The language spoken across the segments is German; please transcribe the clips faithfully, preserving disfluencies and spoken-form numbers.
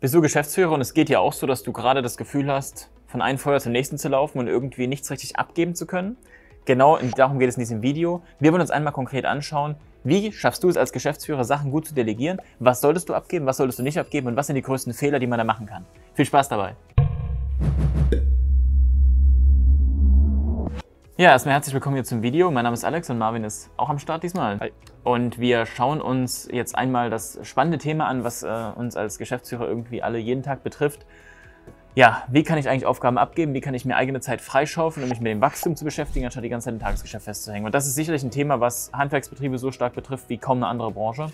Bist du Geschäftsführer und es geht dir auch so, dass du gerade das Gefühl hast, von einem Feuer zum nächsten zu laufen und irgendwie nichts richtig abgeben zu können? Genau darum geht es in diesem Video. Wir wollen uns einmal konkret anschauen, wie schaffst du es als Geschäftsführer, Sachen gut zu delegieren? Was solltest du abgeben, was solltest du nicht abgeben und was sind die größten Fehler, die man da machen kann? Viel Spaß dabei! Ja, erstmal herzlich willkommen hier zum Video. Mein Name ist Alex und Marvin ist auch am Start diesmal. Hi. Und wir schauen uns jetzt einmal das spannende Thema an, was äh, uns als Geschäftsführer irgendwie alle jeden Tag betrifft. Ja, wie kann ich eigentlich Aufgaben abgeben? Wie kann ich mir eigene Zeit freischaufeln, um mich mit dem Wachstum zu beschäftigen, anstatt die ganze Zeit im Tagesgeschäft festzuhängen? Und das ist sicherlich ein Thema, was Handwerksbetriebe so stark betrifft wie kaum eine andere Branche.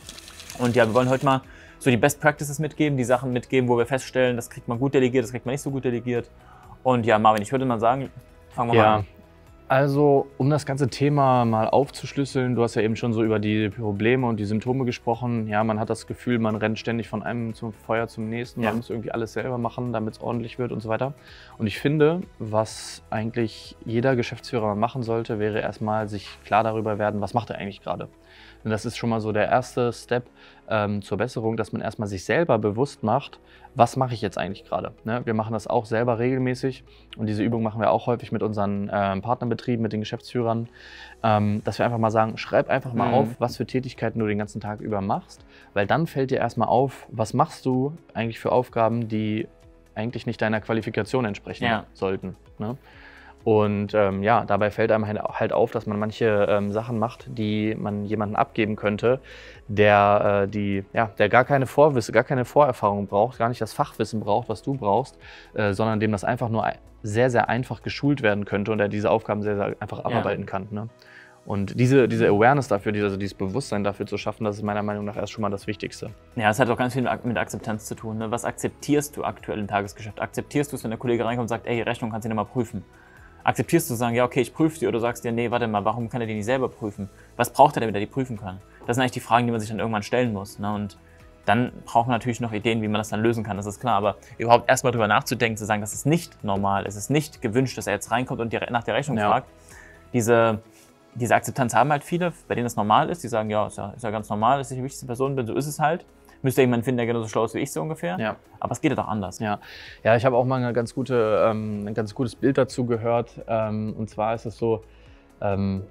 Und ja, wir wollen heute mal so die Best Practices mitgeben, die Sachen mitgeben, wo wir feststellen, das kriegt man gut delegiert, das kriegt man nicht so gut delegiert. Und ja, Marvin, ich würde mal sagen, fangen wir ja. mal an. Also, um das ganze Thema mal aufzuschlüsseln, du hast ja eben schon so über die Probleme und die Symptome gesprochen. Ja, man hat das Gefühl, man rennt ständig von einem zum Feuer zum nächsten, ja. Man muss irgendwie alles selber machen, damit es ordentlich wird und so weiter. Und ich finde, was eigentlich jeder Geschäftsführer machen sollte, wäre erstmal sich klar darüber werden, was macht er eigentlich gerade. Denn das ist schon mal so der erste Step ähm, zur Besserung, dass man erstmal sich selber bewusst macht, was mache ich jetzt eigentlich gerade. Ne? Wir machen das auch selber regelmäßig und diese Übung machen wir auch häufig mit unseren äh, Partnern, mit den Geschäftsführern, dass wir einfach mal sagen, schreib einfach mal mhm. auf, was für Tätigkeiten du den ganzen Tag über machst, weil dann fällt dir erstmal auf, was machst du eigentlich für Aufgaben, die eigentlich nicht deiner Qualifikation entsprechen ja. sollten. Ne? Und ähm, ja, dabei fällt einem halt auf, dass man manche ähm, Sachen macht, die man jemandem abgeben könnte, der, äh, die, ja, der gar keine Vorwiss, gar keine Vorerfahrung braucht, gar nicht das Fachwissen braucht, was du brauchst, äh, sondern dem das einfach nur sehr, sehr einfach geschult werden könnte und der diese Aufgaben sehr, sehr einfach abarbeiten ja. kann. Ne? Und diese, diese Awareness dafür, diese, also dieses Bewusstsein dafür zu schaffen, das ist meiner Meinung nach erst schon mal das Wichtigste. Ja, es hat auch ganz viel mit Akzeptanz zu tun. Ne? Was akzeptierst du aktuell im Tagesgeschäft? Akzeptierst du es, wenn der Kollege reinkommt und sagt, ey, die Rechnung kannst du nochmal prüfen? Akzeptierst du, sagen, ja, okay, ich prüfe die, oder sagst dir, nee, warte mal, warum kann er die nicht selber prüfen? Was braucht er, damit er die prüfen kann? Das sind eigentlich die Fragen, die man sich dann irgendwann stellen muss. Ne? Und dann braucht man natürlich noch Ideen, wie man das dann lösen kann, das ist klar. Aber überhaupt erstmal drüber nachzudenken, zu sagen, das ist nicht normal, es ist nicht gewünscht, dass er jetzt reinkommt und nach der Rechnung ja. fragt. Diese, diese Akzeptanz haben halt viele, bei denen das normal ist. Die sagen, ja, ist ja, ist ja ganz normal, ist nicht die wichtigste Person, denn so ist es halt. Müsste jemand finden, der genauso schlau ist wie ich, so ungefähr. Ja. Aber es geht ja doch anders. Ja, ja, ich habe auch mal eine ganz gute, ähm, ein ganz gutes Bild dazu gehört. Ähm, und zwar ist es so, ähm,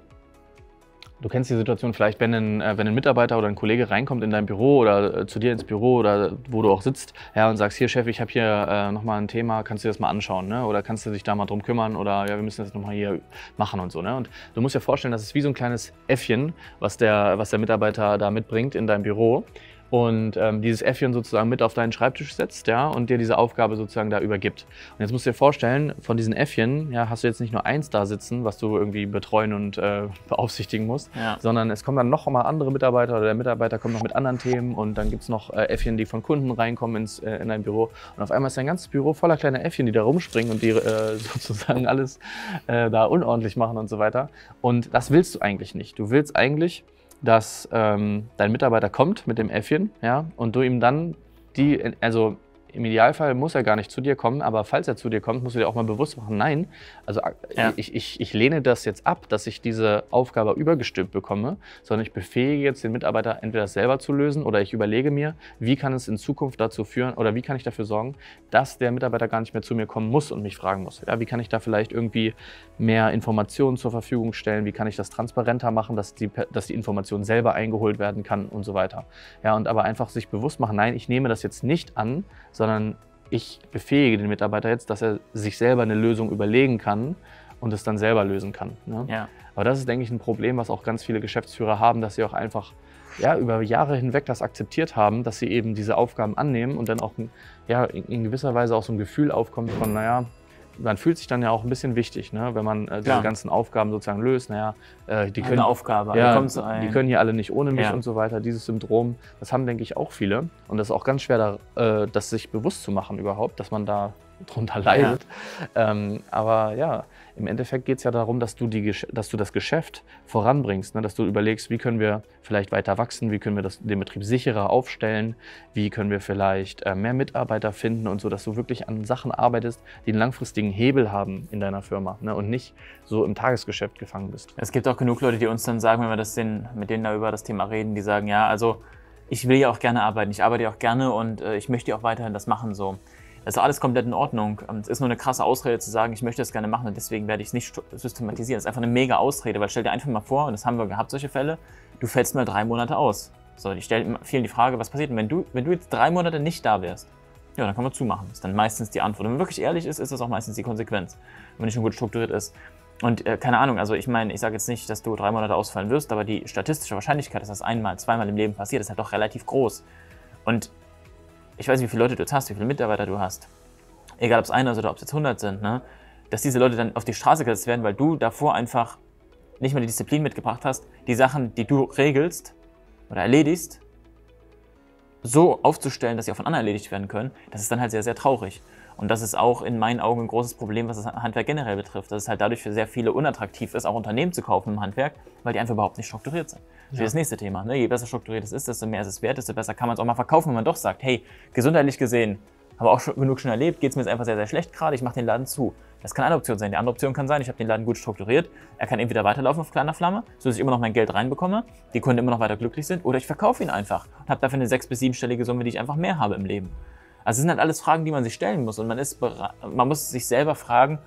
du kennst die Situation vielleicht, wenn ein, äh, wenn ein Mitarbeiter oder ein Kollege reinkommt in dein Büro oder äh, zu dir ins Büro oder wo du auch sitzt, ja, und sagst, hier Chef, ich habe hier äh, nochmal ein Thema, kannst du dir das mal anschauen, ne? Oder kannst du dich da mal drum kümmern oder ja, wir müssen das nochmal hier machen und so. Ne? Und du musst dir vorstellen, das ist wie so ein kleines Äffchen, was der, was der Mitarbeiter da mitbringt in dein Büro. Und ähm, dieses Äffchen sozusagen mit auf deinen Schreibtisch setzt, ja, und dir diese Aufgabe sozusagen da übergibt. Und jetzt musst du dir vorstellen, von diesen Äffchen, ja, hast du jetzt nicht nur eins da sitzen, was du irgendwie betreuen und äh, beaufsichtigen musst, ja. sondern es kommen dann noch mal andere Mitarbeiter oder der Mitarbeiter kommt noch mit anderen Themen und dann gibt es noch äh, Äffchen, die von Kunden reinkommen ins, äh, in dein Büro. Und auf einmal ist dein ganzes Büro voller kleiner Äffchen, die da rumspringen und die äh, sozusagen alles äh, da unordentlich machen und so weiter. Und das willst du eigentlich nicht. Du willst eigentlich, dass ähm, dein Mitarbeiter kommt mit dem Äffchen, ja, und du ihm dann die, also im Idealfall muss er gar nicht zu dir kommen, aber falls er zu dir kommt, musst du dir auch mal bewusst machen, nein, also ja. ich, ich, ich lehne das jetzt ab, dass ich diese Aufgabe übergestülpt bekomme, sondern ich befähige jetzt den Mitarbeiter, entweder das selber zu lösen oder ich überlege mir, wie kann es in Zukunft dazu führen oder wie kann ich dafür sorgen, dass der Mitarbeiter gar nicht mehr zu mir kommen muss und mich fragen muss. Ja, wie kann ich da vielleicht irgendwie mehr Informationen zur Verfügung stellen, wie kann ich das transparenter machen, dass die, dass die Information selber eingeholt werden kann und so weiter. Ja, und aber einfach sich bewusst machen, nein, ich nehme das jetzt nicht an, sondern sondern ich befähige den Mitarbeiter jetzt, dass er sich selber eine Lösung überlegen kann und es dann selber lösen kann. Ne? Ja. Aber das ist, denke ich, ein Problem, was auch ganz viele Geschäftsführer haben, dass sie auch einfach ja, über Jahre hinweg das akzeptiert haben, dass sie eben diese Aufgaben annehmen und dann auch ja, in gewisser Weise auch so ein Gefühl aufkommt von, naja, man fühlt sich dann ja auch ein bisschen wichtig, ne? Wenn man äh, diese ganzen Aufgaben sozusagen löst. Naja, äh, die können, eine Aufgabe, ja, ein. die können hier alle nicht ohne mich ja. und so weiter. Dieses Syndrom, das haben, denke ich, auch viele. Und das ist auch ganz schwer, da, äh, das sich bewusst zu machen überhaupt, dass man da drunter leidet. Ja. Ähm, aber ja, im Endeffekt geht es ja darum, dass du, die, dass du das Geschäft voranbringst, ne? Dass du überlegst, wie können wir vielleicht weiter wachsen, wie können wir das, den Betrieb sicherer aufstellen, wie können wir vielleicht äh, mehr Mitarbeiter finden und so, dass du wirklich an Sachen arbeitest, die einen langfristigen Hebel haben in deiner Firma, ne? Und nicht so im Tagesgeschäft gefangen bist. Es gibt auch genug Leute, die uns dann sagen, wenn wir das den, mit denen da über das Thema reden, die sagen, ja, also ich will ja auch gerne arbeiten, ich arbeite ja auch gerne und äh, ich möchte ja auch weiterhin das machen. So. Das ist alles komplett in Ordnung. Es ist nur eine krasse Ausrede zu sagen, ich möchte das gerne machen und deswegen werde ich es nicht systematisieren. Das ist einfach eine mega Ausrede, weil stell dir einfach mal vor, und das haben wir gehabt, solche Fälle, du fällst mal drei Monate aus. So, ich stelle vielen die Frage, was passiert denn, wenn du, wenn du jetzt drei Monate nicht da wärst? Ja, dann kann man zumachen. Das ist dann meistens die Antwort. Und wenn man wirklich ehrlich ist, ist das auch meistens die Konsequenz, wenn es schon gut strukturiert ist. Und äh, keine Ahnung, also ich meine, ich sage jetzt nicht, dass du drei Monate ausfallen wirst, aber die statistische Wahrscheinlichkeit, dass das einmal, zweimal im Leben passiert, ist halt doch relativ groß. Und ich weiß nicht, wie viele Leute du jetzt hast, wie viele Mitarbeiter du hast. Egal, ob es einer ist oder ob es jetzt hundert sind, ne? Dass diese Leute dann auf die Straße gesetzt werden, weil du davor einfach nicht mal die Disziplin mitgebracht hast, die Sachen, die du regelst oder erledigst, so aufzustellen, dass sie auch von anderen erledigt werden können, das ist dann halt sehr, sehr traurig. Und das ist auch in meinen Augen ein großes Problem, was das Handwerk generell betrifft, dass es halt dadurch für sehr viele unattraktiv ist, auch Unternehmen zu kaufen im Handwerk, weil die einfach überhaupt nicht strukturiert sind. Das ist ja das nächste Thema, ne? Je besser strukturiert es ist, desto mehr ist es wert, desto besser kann man es auch mal verkaufen, wenn man doch sagt, hey, gesundheitlich gesehen, habe auch schon genug schon erlebt, geht es mir jetzt einfach sehr, sehr schlecht gerade, ich mache den Laden zu. Das kann eine Option sein. Die andere Option kann sein, ich habe den Laden gut strukturiert, er kann entweder weiterlaufen auf kleiner Flamme, sodass ich immer noch mein Geld reinbekomme, die Kunden immer noch weiter glücklich sind, oder ich verkaufe ihn einfach und habe dafür eine sechs- bis siebenstellige Summe, die ich einfach mehr habe im Leben. Also es sind halt alles Fragen, die man sich stellen muss und man, ist man muss sich selber fragen,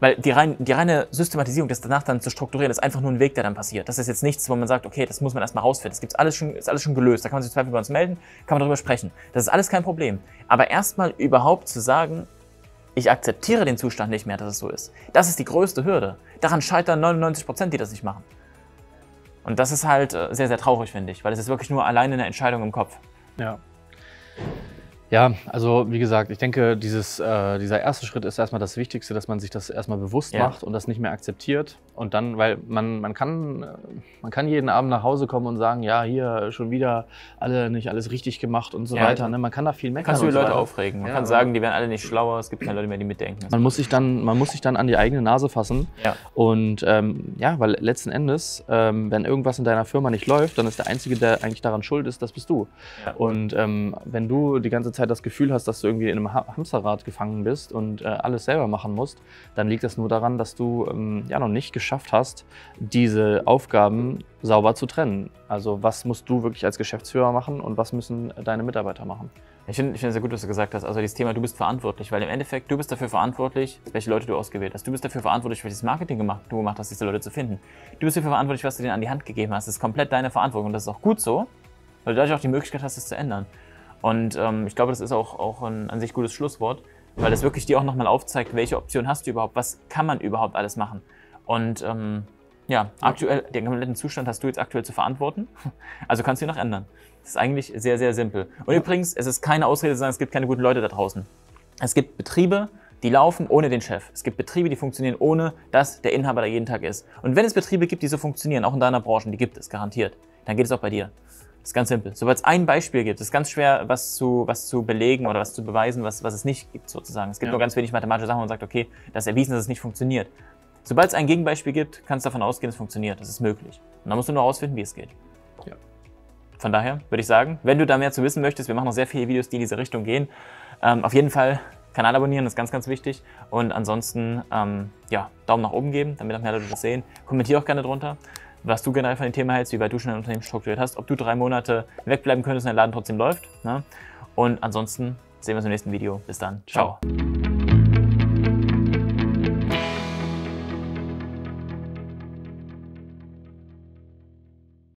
weil die, rein, die reine Systematisierung, das danach dann zu strukturieren, ist einfach nur ein Weg, der dann passiert. Das ist jetzt nichts, wo man sagt, okay, das muss man erstmal rausfinden, das gibt's alles schon, ist alles schon gelöst, da kann man sich im Zweifel bei uns melden, kann man darüber sprechen. Das ist alles kein Problem. Aber erstmal überhaupt zu sagen, ich akzeptiere den Zustand nicht mehr, dass es so ist. Das ist die größte Hürde. Daran scheitern neunundneunzig Prozent, die das nicht machen. Und das ist halt sehr, sehr traurig, finde ich, weil es ist wirklich nur alleine eine Entscheidung im Kopf. Ja. Ja, also wie gesagt, ich denke, dieses, äh, dieser erste Schritt ist erstmal das Wichtigste, dass man sich das erstmal bewusst ja. macht und das nicht mehr akzeptiert. Und dann, weil man, man, kann, man kann jeden Abend nach Hause kommen und sagen, ja, hier schon wieder alle nicht alles richtig gemacht und so ja, weiter. Ne? Man kann da viel meckern. Kannst du die Leute so aufregen. Man ja, kann sagen, die werden alle nicht schlauer, es gibt keine Leute mehr, die mitdenken. Man muss sich dann, man muss sich dann an die eigene Nase fassen. Ja. Und ähm, ja, weil letzten Endes, ähm, wenn irgendwas in deiner Firma nicht läuft, dann ist der Einzige, der eigentlich daran schuld ist, das bist du. Ja. Und ähm, wenn du die ganze Zeit das Gefühl hast, dass du irgendwie in einem Hamsterrad gefangen bist und äh, alles selber machen musst, dann liegt das nur daran, dass du ähm, ja noch nicht geschafft hast, diese Aufgaben sauber zu trennen. Also was musst du wirklich als Geschäftsführer machen und was müssen deine Mitarbeiter machen? Ich finde ich find sehr gut, was du gesagt hast. Also dieses Thema, du bist verantwortlich, weil im Endeffekt, du bist dafür verantwortlich, welche Leute du ausgewählt hast. Du bist dafür verantwortlich, welches Marketing gemacht, du gemacht hast, diese Leute zu finden. Du bist dafür verantwortlich, was du denen an die Hand gegeben hast. Das ist komplett deine Verantwortung und das ist auch gut so, weil du dadurch auch die Möglichkeit hast, es zu ändern. Und ähm, ich glaube, das ist auch, auch ein an sich gutes Schlusswort, weil das wirklich dir auch nochmal aufzeigt, welche Option hast du überhaupt, was kann man überhaupt alles machen. Und ähm, ja, aktuell, den kompletten Zustand hast du jetzt aktuell zu verantworten, also kannst du ihn noch ändern. Das ist eigentlich sehr, sehr simpel. Und ja. übrigens, es ist keine Ausrede zu sagen, es gibt keine guten Leute da draußen. Es gibt Betriebe, die laufen ohne den Chef. Es gibt Betriebe, die funktionieren ohne, dass der Inhaber da jeden Tag ist. Und wenn es Betriebe gibt, die so funktionieren, auch in deiner Branche, die gibt es garantiert, dann geht es auch bei dir. Das ist ganz simpel. Sobald es ein Beispiel gibt, ist ganz schwer, was zu, was zu belegen oder was zu beweisen, was, was es nicht gibt sozusagen. Es gibt ja. nur ganz wenig mathematische Sachen, wo man sagt, okay, das ist erwiesen, dass es nicht funktioniert. Sobald es ein Gegenbeispiel gibt, kannst du davon ausgehen, es funktioniert, es ist möglich. Und dann musst du nur herausfinden, wie es geht. Ja. Von daher würde ich sagen, wenn du da mehr zu wissen möchtest, wir machen noch sehr viele Videos, die in diese Richtung gehen. Ähm, auf jeden Fall Kanal abonnieren, das ist ganz, ganz wichtig. Und ansonsten, ähm, ja, Daumen nach oben geben, damit auch mehr Leute das sehen. Kommentier auch gerne drunter, was du generell von dem Thema hältst, wie weit du schon dein Unternehmen strukturiert hast, ob du drei Monate wegbleiben könntest und dein Laden trotzdem läuft. Ne? Und ansonsten sehen wir uns im nächsten Video. Bis dann. Ciao. Ciao.